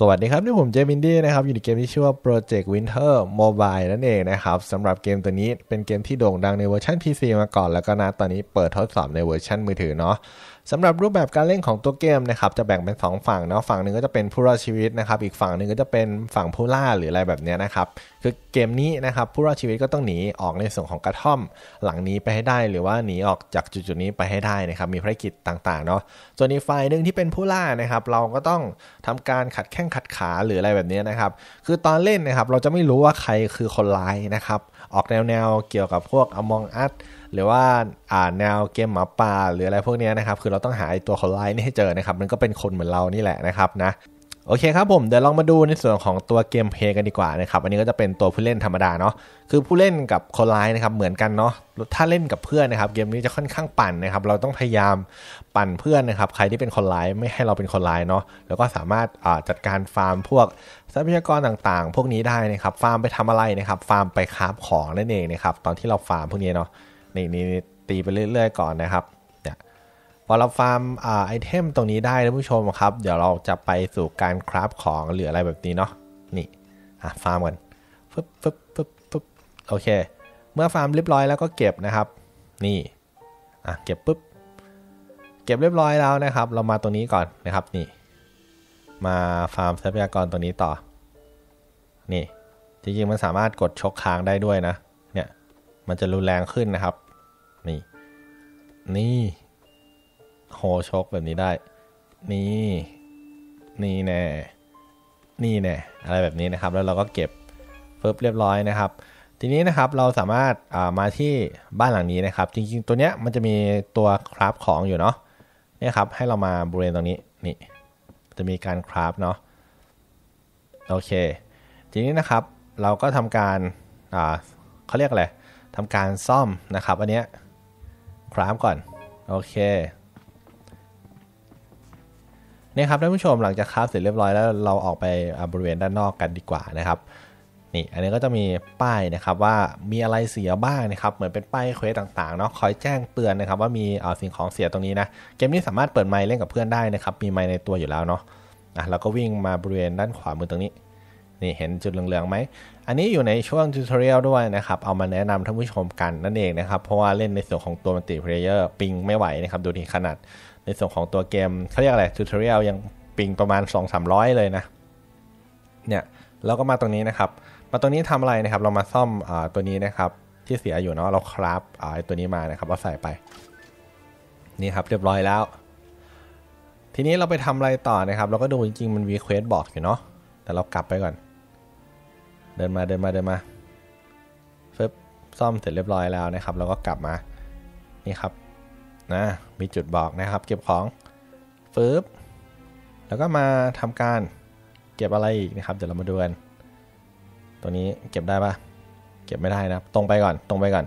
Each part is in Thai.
สวัสดีครับนี่ผมเจมินดี้นะครับอยู่ในเกมที่ชื่อว่า Project Winter Mobile นั่นเองนะครับสำหรับเกมตัวนี้เป็นเกมที่โด่งดังในเวอร์ชัน PC มาก่อนแล้วก็นะตอนนี้เปิดทดสอบในเวอร์ชันมือถือเนาะสำหรับรูปแบบการเล่นของตัวเกมนะครับจะแบ่งเป็น2ฝั่งเนาะฝั่งหนึ่งก็จะเป็นผู้รอดชีวิตนะครับอีกฝั่งหนึ่งก็จะเป็นฝั่งผู้ล่าหรืออะไรแบบนี้นะครับคือเกมนี้นะครับผู้รอดชีวิตก็ต้องหนีออกในส่วนของกระท่อมหลังนี้ไปให้ได้หรือว่าหนีออกจากจุดนี้ไปให้ได้นะครับมีภารกิจต่างๆเนาะส่วนอีกฝ่ายหนึ่งที่เป็นผู้ล่านะครับเราก็ต้องทำการขัดแข้งขัดขาหรืออะไรแบบนี้นะครับคือตอนเล่นนะครับเราจะไม่รู้ว่าใครคือคนร้ายนะครับออกแนวเกี่ยวกับพวก Among Usหรือว่าแนวเกมหมาป่าหรืออะไรพวกนี้นะครับคือเราต้องหาตัวคนร้ายนี่ให้เจอนะครับมันก็เป็นคนเหมือนเรานี่แหละนะครับนะโอเคครับผมเดี๋ยวลองมาดูในส่วนของตัวเกมเพลย์กันดีกว่านะครับอันนี้ก็จะเป็นตัวผู้เล่นธรรมดาเนาะคือผู้เล่นกับคนร้ายนะครับเหมือนกันเนาะถ้าเล่นกับเพื่อนนะครับเกมนี้จะค่อนข้างปั่นนะครับเราต้องพยายามปั่นเพื่อนนะครับใครที่เป็นคนร้ายไม่ให้เราเป็นคนร้ายเนาะแล้วก็สามารถจัดการฟาร์มพวกทรัพยากรต่างๆพวกนี้ได้นะครับฟาร์มไปทำอะไรนะครับฟาร์มไปคราฟของนั่นเองนะครับตอนที่เราฟาร์มพวกนี้เนาะนี่ตีไปเรื่อยๆก่อนนะครับเนี่ยพอเราฟาร์มไอเทมตรงนี้ได้ท่านผู้ชมครับเดี๋ยวเราจะไปสู่การคราฟของหรืออะไรแบบนี้เนาะนี่ฟาร์มกันปึ๊บปึ๊บปึ๊บปึ๊บโอเคเมื่อฟาร์มเรียบร้อยแล้วก็เก็บนะครับนี่เก็บปึ๊บเก็บเรียบร้อยแล้วนะครับเรามาตรงนี้ก่อนนะครับนี่มาฟาร์มทรัพยากรตัวนี้ต่อนี่จริงๆมันสามารถกดชกค้างได้ด้วยนะเนี่ยมันจะรุนแรงขึ้นนะครับนี่นี่โหชกแบบนี้ได้นี่นี่แน่นี่แน่อะไรแบบนี้นะครับแล้วเราก็เก็บปึ๊บเรียบร้อยนะครับทีนี้นะครับเราสามารถมาที่บ้านหลังนี้นะครับจริงๆตัวเนี้ยมันจะมีตัวคราฟของอยู่เนาะเนี่ยครับให้เรามาบริเวณตรงนี้นี่จะมีการคราฟเนาะโอเคทีนี้นะครับเราก็ทำการเขาเรียกอะไรทำการซ่อมนะครับอันเนี้ยคราฟก่อนโอเคนี่ครับท่านผู้ชมหลังจากคราฟเสร็จเรียบร้อยแล้วเราออกไปบริเวณด้านนอกกันดีกว่านะครับนี่อันนี้ก็จะมีป้ายนะครับว่ามีอะไรเสียบ้างนะครับเหมือนเป็นป้ายเควสต่างๆเนาะคอยแจ้งเตือนนะครับว่ามีสิ่งของเสียตรงนี้นะเกมนี้สามารถเปิดไมค์เล่นกับเพื่อนได้นะครับมีไมค์ในตัวอยู่แล้วเนาะเราก็วิ่งมาบริเวณด้านขวามือตรงนี้นี่เห็นจุดเหลืองๆไหมอันนี้อยู่ในช่วงทิวทอเรียลด้วยนะครับเอามาแนะนำท่านผู้ชมกันนั่นเองนะครับเพราะว่าเล่นในส่วนของตัวมัลติเพลเยอร์ปิงไม่ไหวนะครับดูดิขนาดในส่วนของตัวเกมเขาเรียกอะไรทิวทอเรียลยังปิงประมาณ 200-300 เลยนะเนี่ยเราก็มาตรงนี้นะครับมาตรงนี้ทำอะไรนะครับเรามาซ่อมตัวนี้นะครับที่เสียอยู่เนาะเราคราฟตัวนี้มานะครับเราใส่ไปนี่ครับเรียบร้อยแล้วทีนี้เราไปทำอะไรต่อนะครับเราก็ดูจริงๆมันวีเควสบอกอยู่เนาะแต่เรากลับไปก่อนเดินมาเพิ่มซ่อมเสร็จเรียบร้อยแล้วนะครับเราก็กลับมานี่ครับนะมีจุดบอกนะครับเก็บของฟืบแล้วก็มาทำการเก็บอะไรอีกนะครับเดี๋ยวเรามาดูกันตัวนี้เก็บได้ปะเก็บไม่ได้นะครับตรงไปก่อน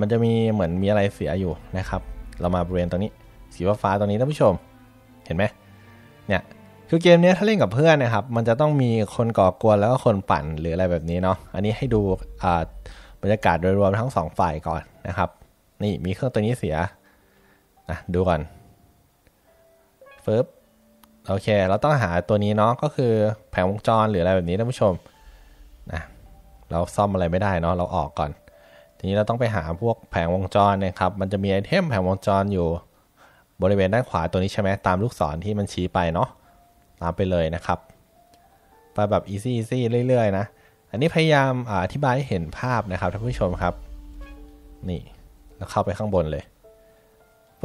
มันจะมีเหมือนมีอะไรเสียอยู่นะครับเรามาบริเวณตรงนี้สีฟ้าตรงนี้ท่านผู้ชมเห็นไหมเนี่ยคือเกมนี้ถ้าเล่นกับเพื่อนนะครับมันจะต้องมีคนก่อกวนแล้วก็คนปั่นหรืออะไรแบบนี้เนาะอันนี้ให้ดูบรรยากาศโดยรวมทั้ง2ฝ่ายก่อนนะครับนี่มีเครื่องตัวนี้เสียดูก่อนฟึบโอเคเราต้องหาตัวนี้เนาะก็คือแผงวงจรหรืออะไรแบบนี้ท่านผู้ชมเราซ่อมอะไรไม่ได้เนาะเราออกก่อนทีนี้เราต้องไปหาพวกแผงวงจรนะครับมันจะมีไอเทมแผงวงจรอยู่บริเวณด้านขวาตัวนี้ใช่ไหมตามลูกศรที่มันชี้ไปเนาะตามไปเลยนะครับไปแบบอีซี่เรื่อยๆนะอันนี้พยายามอธิบายให้เห็นภาพนะครับท่านผู้ชมครับนี่แล้วเข้าไปข้างบนเลย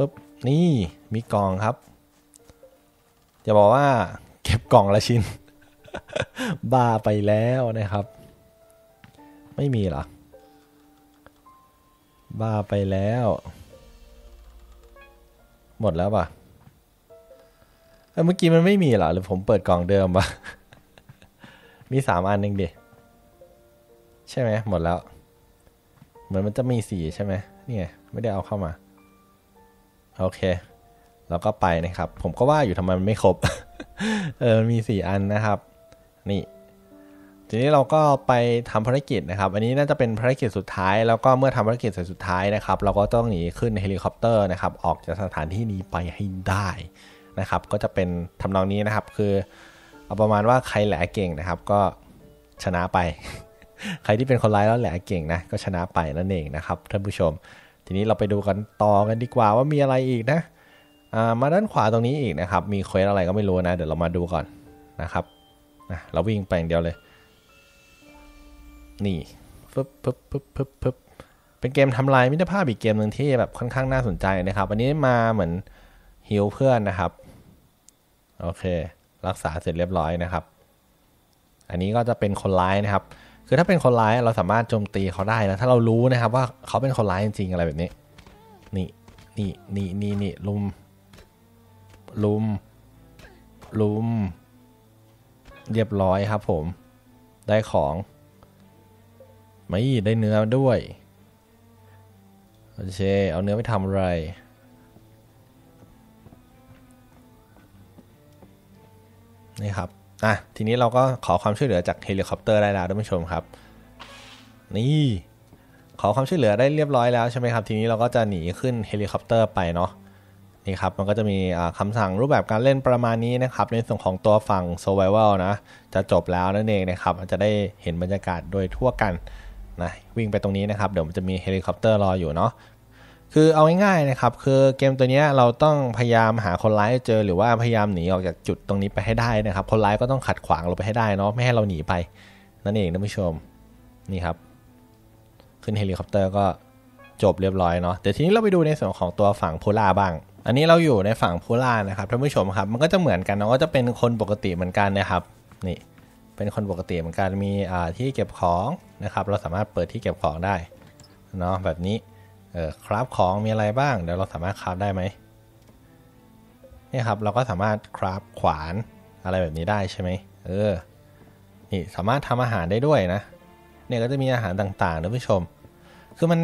ปุ๊บนี่มีกล่องครับจะบอกว่าเก็บกล่องละชิ้น บ้าไปแล้วนะครับไม่มีหรอบ้าไปแล้วหมดแล้วป่ะเมื่อกี้มันไม่มีหรอหรือผมเปิดกล่องเดิมปะ มี3อันเองดิใช่ไหมหมดแล้วเหมือนมันจะมี4ใช่ไหมนี่ไงไม่ได้เอาเข้ามาโอเคแล้วก็ไปนะครับผมก็ว่าอยู่ทำไมมันไม่ครบ มันมี4อันนะครับนี่ทีนี้เราก็ไปทำภารกิจนะครับอันนี้น่าจะเป็นภารกิจสุดท้ายแล้วก็เมื่อทำภารกิจเสร็จสุดท้ายนะครับเราก็ต้องหนีขึ้นเฮลิคอปเตอร์นะครับออกจากสถานที่นี้ไปให้ได้นะครับก็จะเป็นทำนองนี้นะครับคือ เอาประมาณว่าใครแหละเก่งนะครับก็ชนะไป ใครที่เป็นคนร้ายแล้วแหละเก่งนะก็ชนะไปนั่นเองนะครับท่านผู้ชมทีนี้เราไปดูกันต่อกันดีกว่าว่ามีอะไรอีกนะมาด้านขวาตรงนี้อีกนะครับมีเควสอะไรก็ไม่รู้นะเดี๋ยวเรามาดูก่อนนะครับเราวิ่งไปอย่างเดียวเลยนี่ปึ๊บปึ๊บปึ๊บปึ๊บปึ๊บเป็นเกมทำลายมิตรภาพอีกเกมหนึ่งที่แบบค่อนข้างน่าสนใจนะครับอันนี้มาเหมือนฮิลเพื่อนนะครับโอเครักษาเสร็จเรียบร้อยนะครับอันนี้ก็จะเป็นคนร้ายนะครับคือถ้าเป็นคนร้ายเราสามารถโจมตีเขาได้นะถ้าเรารู้นะครับว่าเขาเป็นคนร้ายจริงๆอะไรแบบนี้นี่นี่นี่นี่นี่ลุมเรียบร้อยครับผมได้ของไม่ได้เนื้อด้วยโอเคเอาเนื้อไปทำอะไรนี่ครับทีนี้เราก็ขอความช่วยเหลือจากเฮลิคอปเตอร์ได้แล้วท่านผู้ชมครับนี่ขอความช่วยเหลือได้เรียบร้อยแล้วใช่ไหมครับทีนี้เราก็จะหนีขึ้นเฮลิคอปเตอร์ไปเนาะนี่ครับมันก็จะมีคำสั่งรูปแบบการเล่นประมาณนี้นะครับในส่วนของตัวฝั่ง Survival นะจะจบแล้วนั่นเองนะครับจะได้เห็นบรรยากาศโดยทั่วกันนะวิ่งไปตรงนี้นะครับเดี๋ยวมันจะมีเฮลิคอปเตอร์รออยู่เนาะคือเอาง่ายๆนะครับคือเกมตัวนี้เราต้องพยายามหาคนร้ายเจอหรือว่าพยายามหนีออกจากจุดตรงนี้ไปให้ได้นะครับคนร้ายก็ต้องขัดขวางเราไปให้ได้เนาะไม่ให้เราหนีไปนั่นเองท่านผู้ชมนี่ครับขึ้นเฮลิคอปเตอร์ก็จบเรียบร้อยเนาะแต่ทีนี้เราไปดูในส่วนของตัวฝั่งโพล่าบ้างอันนี้เราอยู่ในฝั่งโพล่านะครับท่านผู้ชมครับมันก็จะเหมือนกันเนาะก็จะเป็นคนปกติเหมือนกันนะครับนี่เป็นคนปกติเหมือนกันมีที่เก็บของนะครับเราสามารถเปิดที่เก็บของได้เนาะแบบนี้คราฟของมีอะไรบ้างเดี๋ยวเราสามารถคราฟได้ไหมนี่ครับเราก็สามารถคราฟขวานอะไรแบบนี้ได้ใช่ไหมนี่สามารถทำอาหารได้ด้วยนะเนี่ยก็จะมีอาหารต่างๆนะผู้ชมคือมัน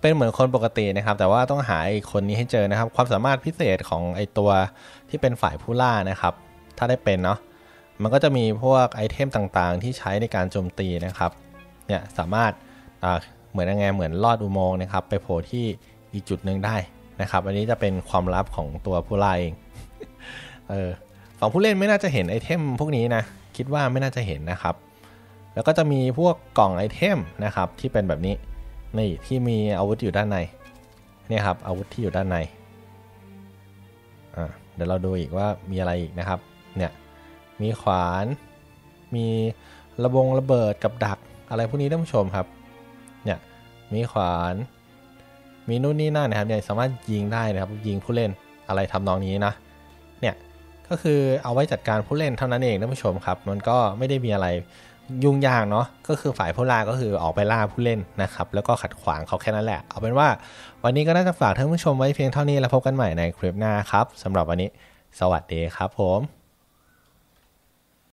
เป็นเหมือนคนปกตินะครับแต่ว่าต้องหาไอ้คนนี้ให้เจอนะครับความสามารถพิเศษของไอ้ตัวที่เป็นฝ่ายผู้ล่านะครับถ้าได้เป็นเนาะมันก็จะมีพวกไอเทมต่างๆที่ใช้ในการโจมตีนะครับเนี่ยสามารถเหมือนยังไงเหมือนลอดอุโมงค์นะครับไปโผล่ที่อีกจุดหนึ่งได้นะครับอันนี้จะเป็นความลับของตัวผู้ร้ายเองฝั่งผู้เล่นไม่น่าจะเห็นไอเทมพวกนี้นะคิดว่าไม่น่าจะเห็นนะครับแล้วก็จะมีพวกกล่องไอเทมนะครับที่เป็นแบบนี้นี่ที่มีอาวุธอยู่ด้านในนี่ครับอาวุธที่อยู่ด้านในเดี๋ยวเราดูอีกว่ามีอะไรอีกนะครับเนี่ยมีขวานมีระเบิดกับดักอะไรพวกนี้ท่านผู้ชมครับเนี่ยมีขวานมีนู่นนี่นั่นนะครับเนี่ยสามารถยิงได้นะครับยิงผู้เล่นอะไรทำนองนี้นะเนี่ยก็คือเอาไว้จัดการผู้เล่นเท่านั้นเองท่านผู้ชมครับมันก็ไม่ได้มีอะไรยุ่งยากเนาะก็คือฝ่ายผู้ล่าก็คือออกไปล่าผู้เล่นนะครับแล้วก็ขัดขวางเขาแค่นั้นแหละเอาเป็นว่าวันนี้ก็น่าจะฝากท่านผู้ชมไว้เพียงเท่านี้แล้วพบกันใหม่ในคลิปหน้าครับสำหรับวันนี้สวัสดีครับผม